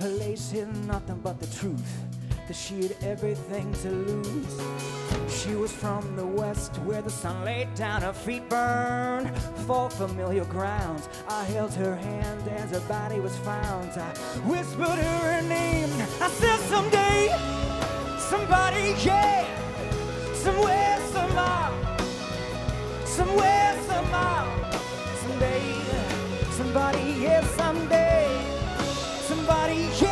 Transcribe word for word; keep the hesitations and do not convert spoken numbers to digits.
Her lace hid nothing but the truth, that she had everything to lose. She was from the west, where the sun laid down, her feet burned for familiar grounds. I held her hand as her body was found. I whispered her name. I said, someday, somebody, yeah, somewhere, somehow, somewhere, somehow, someday, somebody, yeah, someday, somebody, yeah.